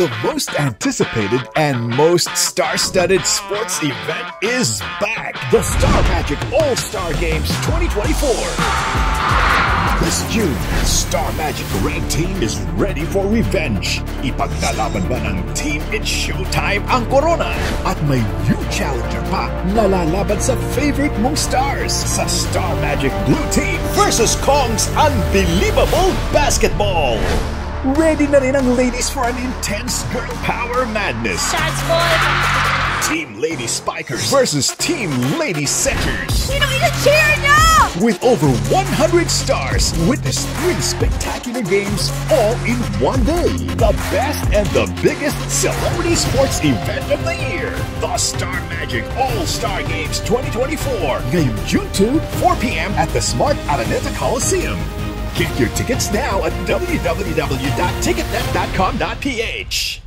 The most anticipated and most star-studded sports event is back! The Star Magic All-Star Games 2024! This June, Star Magic Red Team is ready for revenge. Ipaglalaban ba ng Team It's Showtime ang Corona? At may new challenger pa na lalaban sa favorite mong stars sa Star Magic Blue Team versus Kong's Unbelievable Basketball! Ready na rin ang ladies for an intense girl power madness. Shots fired. Team Lady Spikers versus Team Lady Setters. You don't need to cheer now! With over 100 stars, witness 3 spectacular games all in one day. The best and the biggest celebrity sports event of the year. The Star Magic All-Star Games 2024. Ngayong June 2, 4 p.m. at the Smart Araneta Coliseum. Get your tickets now at www.ticketnet.com.ph.